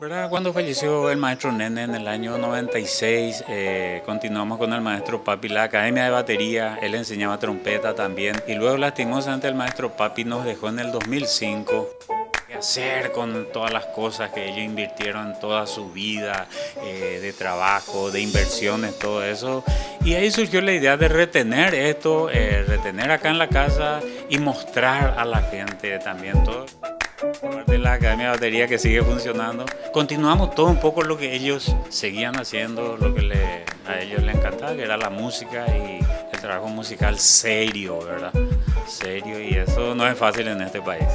¿Verdad? Cuando falleció el maestro Nene en el año 96, continuamos con el maestro Papi la academia de batería, él enseñaba trompeta también, y luego lastimosamente el maestro Papi nos dejó en el 2005. ¿Qué hacer con todas las cosas que ellos invirtieron toda su vida, de trabajo, de inversiones, todo eso? Y ahí surgió la idea de retener esto, retener acá en la casa y mostrar a la gente también todo. Aparte de la academia de batería que sigue funcionando, continuamos todo un poco lo que ellos seguían haciendo, lo que a ellos les encantaba, que era la música y el trabajo musical serio, ¿verdad? Serio, y eso no es fácil en este país.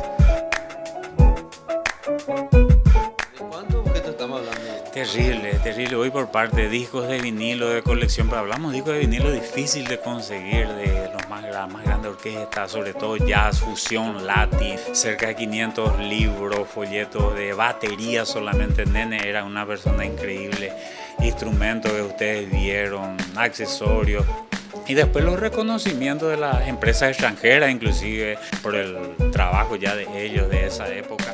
Terrible, terrible. Hoy por parte de discos de vinilo de colección, pero hablamos de discos de vinilo difícil de conseguir, de los más grandes orquestas, sobre todo jazz, fusión, latín, cerca de 500 libros, folletos de batería solamente. Nene era una persona increíble, instrumentos que ustedes vieron, accesorios, y después los reconocimientos de las empresas extranjeras, inclusive por el trabajo ya de ellos de esa época.